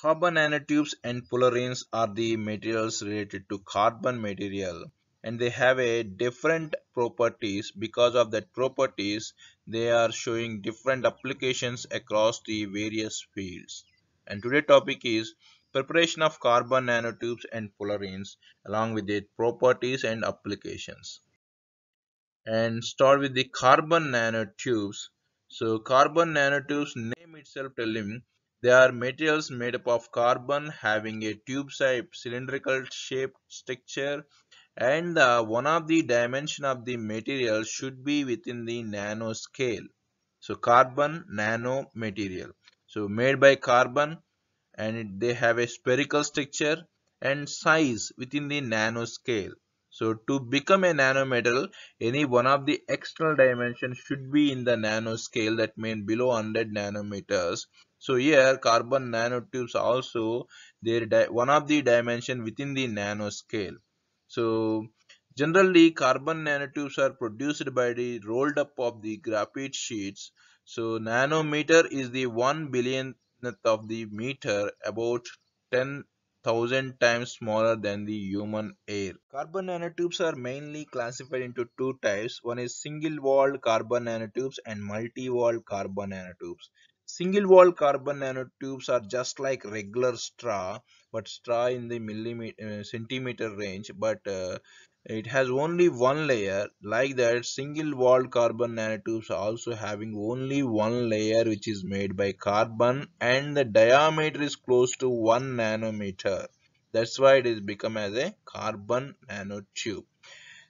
Carbon nanotubes and fullerenes are the materials related to carbon material, and they have a different properties. Because of that properties, they are showing different applications across the various fields. And today's topic is preparation of carbon nanotubes and fullerenes along with their properties and applications. And start with the carbon nanotubes. So carbon nanotubes, name itself telling, they are materials made up of carbon having a tube type cylindrical shaped structure, and one of the dimension of the material should be within the nano scale. So carbon nano material, so made by carbon, and they have a spherical structure and size within the nano scale. So to become a nanometal, any one of the external dimensions should be in the nano scale, that means below 100 nanometers. So here carbon nanotubes also, their one of the dimension within the nano scale. So generally carbon nanotubes are produced by the rolled up of the graphite sheets. So nanometer is the 1 billionth of the meter, about 10,000 times smaller than the human hair. Carbon nanotubes are mainly classified into two types. One is single-walled carbon nanotubes and multi-walled carbon nanotubes. Single-walled carbon nanotubes are just like regular straw, but straw in the centimeter range, but it has only one layer. Like that, single-walled carbon nanotubes are also having only one layer, which is made by carbon, and the diameter is close to 1 nanometer. That's why it is become as a carbon nanotube.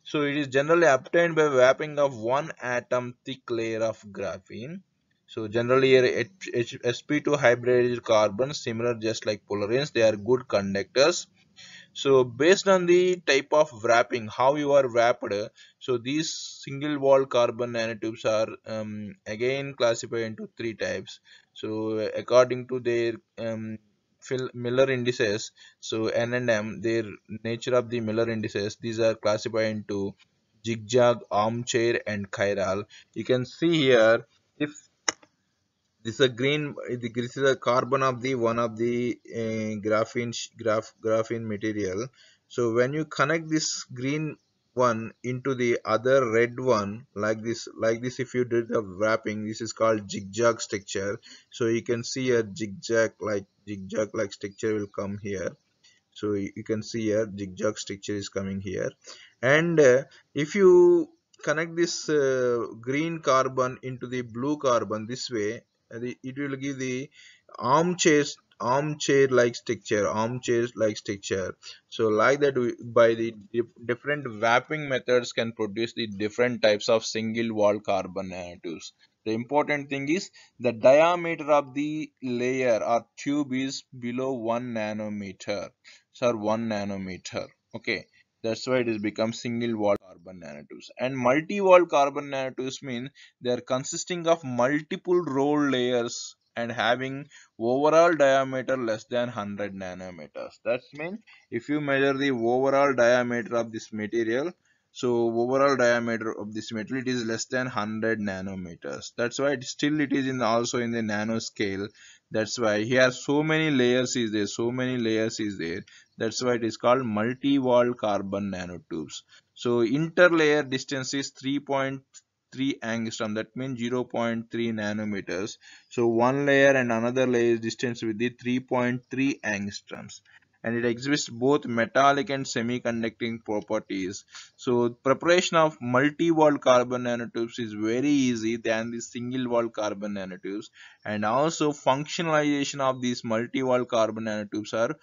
So it is generally obtained by wrapping of 1 atom thick layer of graphene. So generally here sp2 hybridized carbon, similar just like polarines, they are good conductors. So based on the type of wrapping, how you are wrapped, so these single walled carbon nanotubes are again classified into 3 types. So according to their Miller indices, so N and M, their nature of the Miller indices, these are classified into zigzag, armchair and chiral. You can see here, if this is a green, this is a carbon of the one of the graphene material. So when you connect this green one into the other red one, like this, if you did the wrapping, this is called zigzag structure. So you can see a zigzag like structure will come here. So you can see here zigzag structure is coming here. And if you connect this green carbon into the blue carbon this way, it will give the armchair-like structure. So like that, by the different wrapping methods can produce the different types of single-walled carbon nanotubes. The important thing is the diameter of the layer or tube is below 1 nanometer. Sir, 1 nanometer. Okay. That's why it has become single-walled carbon nanotubes. And multi-walled carbon nanotubes mean they are consisting of multiple roll layers and having overall diameter less than 100 nanometers. That means if you measure the overall diameter of this material, so overall diameter of this material, it is less than 100 nanometers. That's why it is also in the nano scale. That's why here so many layers is there. That's why it is called multi-walled carbon nanotubes. So interlayer distance is 3.3 angstrom. That means 0.3 nanometers. So one layer and another layer is distance with the 3.3 angstroms. And it exhibits both metallic and semiconducting properties. So preparation of multi-walled carbon nanotubes is very easy than the single-walled carbon nanotubes. And also functionalization of these multi-walled carbon nanotubes are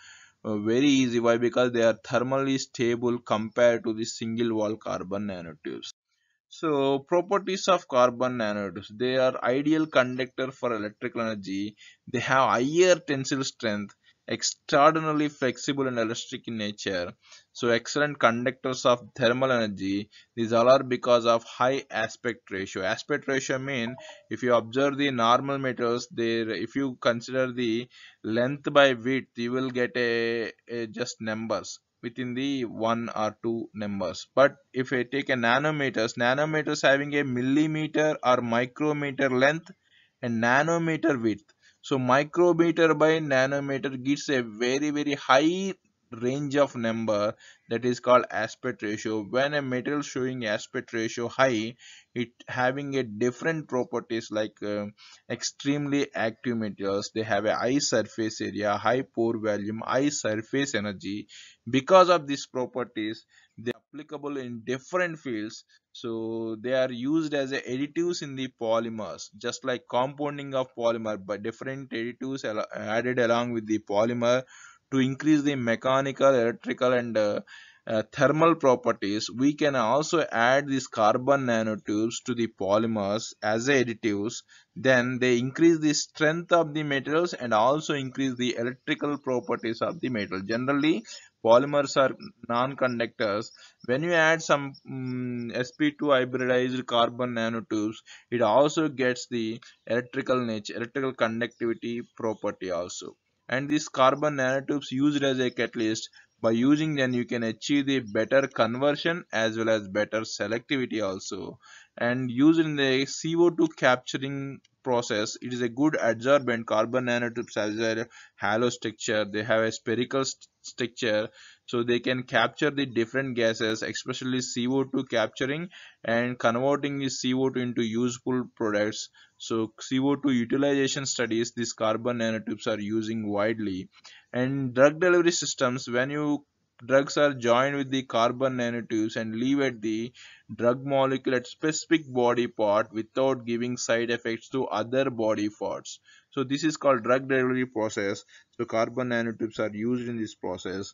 very easy. Why? Because they are thermally stable compared to the single-walled carbon nanotubes. So properties of carbon nanotubes, they are ideal conductor for electrical energy. They have higher tensile strength, extraordinarily flexible and elastic in nature, so excellent conductors of thermal energy. These all are because of high aspect ratio. Aspect ratio mean, if you observe the normal metals, there if you consider the length by width, you will get a just numbers within the 1 or 2 numbers. But if I take a nanometers having a millimeter or micrometer length and nanometer width. So micrometer by nanometer gives a very, very high range of number that is called aspect ratio. When a material showing aspect ratio high, it having a different properties like extremely active materials, they have a high surface area, high pore volume, high surface energy. Because of these properties, they are applicable in different fields. So they are used as additives in the polymers, just like compounding of polymer, but different additives are added along with the polymer to increase the mechanical, electrical and thermal properties. We can also add these carbon nanotubes to the polymers as additives. Then they increase the strength of the materials and also increase the electrical properties of the metal. Generally, polymers are non-conductors. When you add some sp2 hybridized carbon nanotubes, it also gets the electrical nature, electrical conductivity property also. And these carbon nanotubes used as a catalyst, by using them you can achieve the better conversion as well as better selectivity also. And used in the CO2 capturing process, it is a good adsorbent. Carbon nanotubes has a hollow structure, they have a spherical structure, so they can capture the different gases, especially CO2 capturing and converting the CO2 into useful products. So CO2 utilization studies, these carbon nanotubes are using widely. And drug delivery systems, when you drugs are joined with the carbon nanotubes and leave at the drug molecule at specific body part without giving side effects to other body parts. So this is called drug delivery process. So carbon nanotubes are used in this process.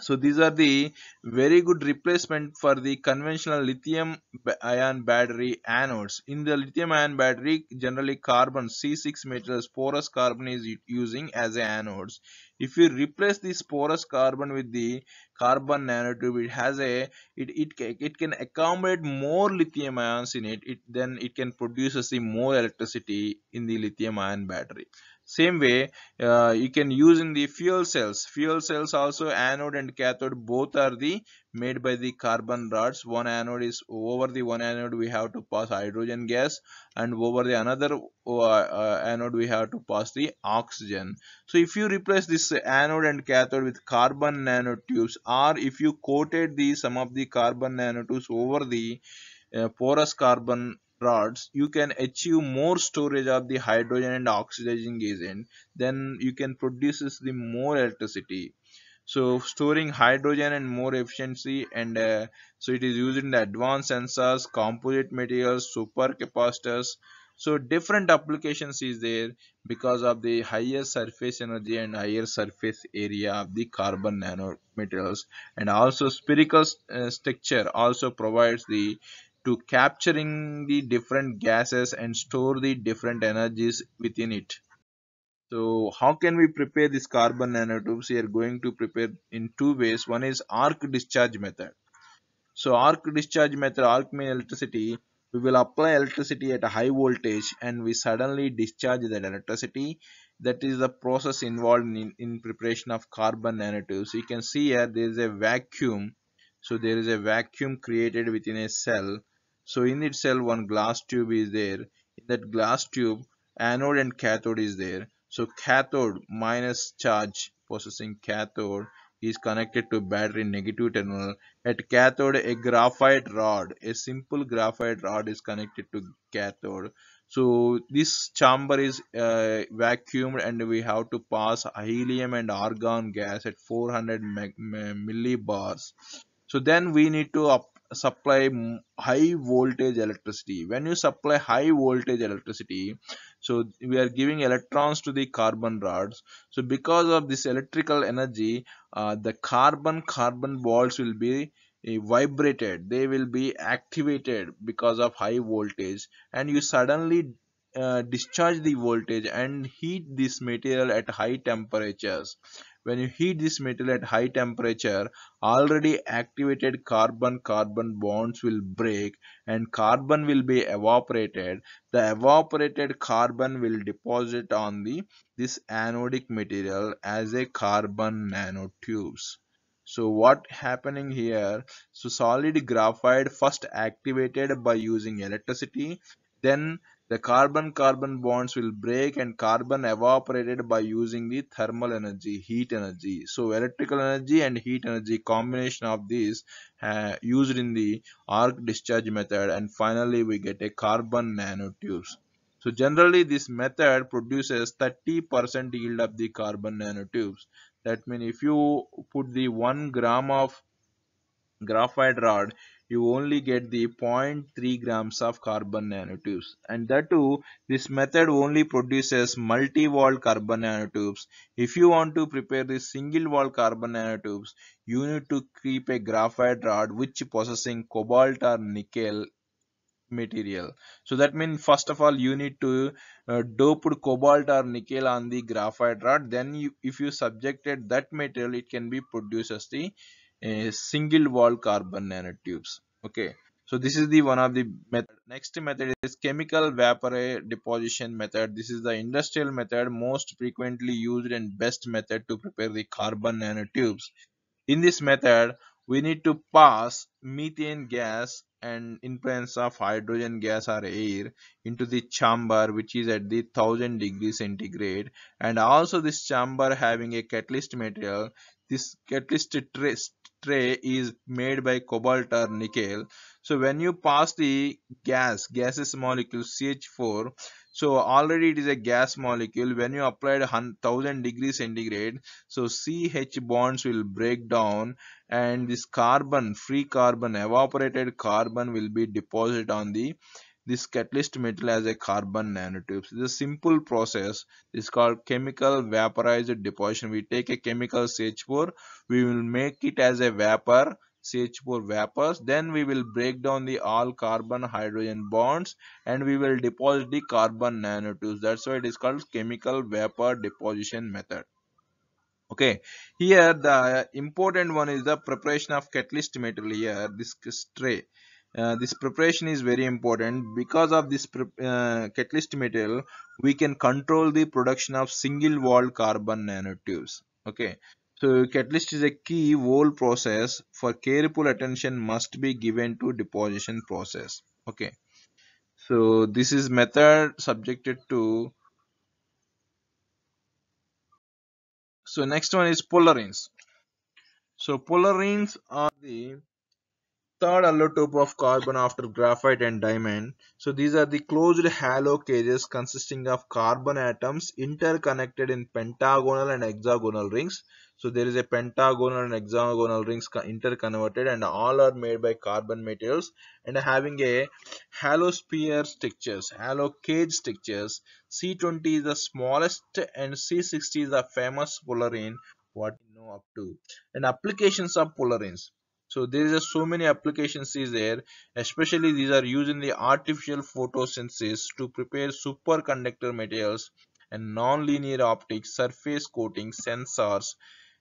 So these are the very good replacement for the conventional lithium-ion battery anodes. In the lithium-ion battery, generally carbon C6 metals, porous carbon is using as anodes. If you replace this porous carbon with the carbon nanotube, it has a it can accommodate more lithium ions in it. Then it can produce more electricity in the lithium-ion battery. Same way, you can use in the fuel cells. Fuel cells also, anode and cathode both are the made by the carbon rods. One anode is over the one anode we have to pass hydrogen gas, and over the another anode we have to pass the oxygen. So if you replace this anode and cathode with carbon nanotubes, or if you coated the some of the carbon nanotubes over the porous carbon rods, you can achieve more storage of the hydrogen and oxidizing agent. Then you can produce the more electricity. So storing hydrogen and more efficiency, and so it is used in the advanced sensors, composite materials, supercapacitors. So different applications is there because of the higher surface energy and higher surface area of the carbon nanomaterials, and also spherical structure also provides the to capturing the different gases and store the different energies within it. So how can we prepare this carbon nanotubes? We are going to prepare in two ways. One is arc discharge method. So arc discharge method, arc means electricity. We will apply electricity at a high voltage and we suddenly discharge that electricity. That is the process involved in preparation of carbon nanotubes. You can see here there is a vacuum. So there is a vacuum created within a cell. So in its cell, one glass tube is there. In that glass tube, anode and cathode is there. So cathode minus charge possessing cathode is connected to battery negative terminal. At cathode, a graphite rod, a simple graphite rod is connected to cathode. So this chamber is vacuumed and we have to pass helium and argon gas at 400 millibars. So then we need to supply high voltage electricity. When you supply high voltage electricity, so we are giving electrons to the carbon rods. So because of this electrical energy, the carbon balls will be vibrated. They will be activated because of high voltage, and you suddenly discharge the voltage and heat this material at high temperatures. When you heat this material at high temperature, already activated carbon-carbon bonds will break and carbon will be evaporated. The evaporated carbon will deposit on this anodic material as a carbon nanotubes. So what happening here? So solid graphite first activated by using electricity, then the carbon-carbon bonds will break and carbon evaporated by using the thermal energy, heat energy. So electrical energy and heat energy, combination of these used in the arc discharge method, and finally we get a carbon nanotubes. So generally this method produces 30% yield of the carbon nanotubes. That means if you put the 1 gram of graphite rod, you only get the 0.3 grams of carbon nanotubes. And that too, this method only produces multi-walled carbon nanotubes. If you want to prepare the single-walled carbon nanotubes, you need to keep a graphite rod which possessing cobalt or nickel material. So that means first of all you need to dope cobalt or nickel on the graphite rod, then if you subjected that material, it can be produced as the single wall carbon nanotubes. Okay, so this is the one of the method. Next method is chemical vapor deposition method. This is the industrial method, most frequently used and best method to prepare the carbon nanotubes. In this method we need to pass methane gas and in presence of hydrogen gas or air into the chamber which is at the 1000 degrees centigrade, and also this chamber having a catalyst material. This catalyst tray is made by cobalt or nickel. So when you pass the gases molecule CH4, so already it is a gas molecule. When you apply 1000 degrees centigrade, so CH bonds will break down and this carbon, free carbon, evaporated carbon will be deposited on the this catalyst metal as a carbon nanotubes. This is a simple process. This is called chemical vaporized deposition. We take a chemical CH4, we will make it as a vapor, CH4 vapors, then we will break down the all carbon hydrogen bonds and we will deposit the carbon nanotubes. That's why it is called chemical vapor deposition method. Okay, here the important one is the preparation of catalyst material. Here this tray, this preparation is very important. Because of this catalyst material we can control the production of single walled carbon nanotubes. Okay, so catalyst is a key whole process, for careful attention must be given to deposition process. Okay, so this is method subjected to. So next one is polarines. So polarines are the third allotope of carbon after graphite and diamond. So these are the closed hollow cages consisting of carbon atoms interconnected in pentagonal and hexagonal rings. So there is a pentagonal and hexagonal rings interconverted, and all are made by carbon materials and having a hollow sphere structures, hollow cage structures. C20 is the smallest and C60 is the famous polarene what you know up to. And applications of polarines. So there is so many applications is there, especially these are used in the artificial photosynthesis to prepare superconductor materials and non-linear optics, surface coating, sensors,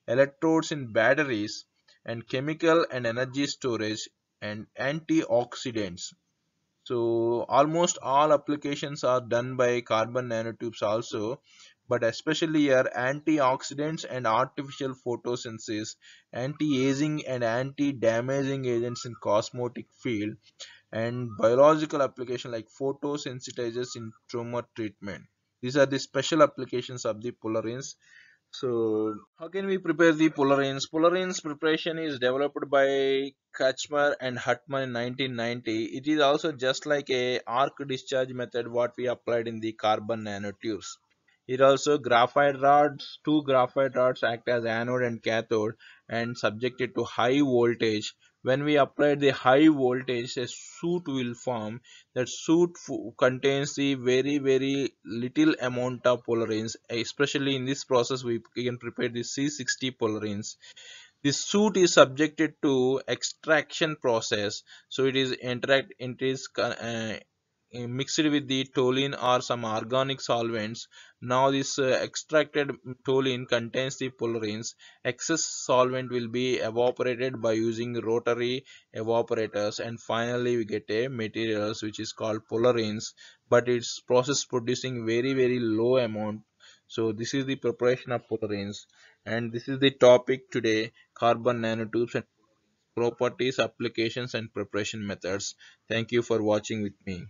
electrodes in batteries, and chemical and energy storage, and antioxidants. So almost all applications are done by carbon nanotubes also, but especially here antioxidants and artificial photosynthesis, anti-aging and anti-damaging agents in cosmetic field, and biological application like photosensitizers in trauma treatment. These are the special applications of the polarines. So how can we prepare the polarines? Polarines preparation is developed by Kachmar and Huttman in 1990. It is also just like a arc discharge method what we applied in the carbon nanotubes. It also graphite rods, 2 graphite rods act as anode and cathode and subjected to high voltage. When we apply the high voltage, a soot will form. That soot contains the very little amount of polarines. Especially in this process we can prepare the C60 polarines. This soot is subjected to extraction process, so it is mixed with the toluene or some organic solvents. Now this extracted toluene contains the polarines. Excess solvent will be evaporated by using rotary evaporators, and finally we get a materials which is called polarines, but its process producing very low amount. So this is the preparation of polarines, and this is the topic today, carbon nanotubes and properties, applications and preparation methods. Thank you for watching with me.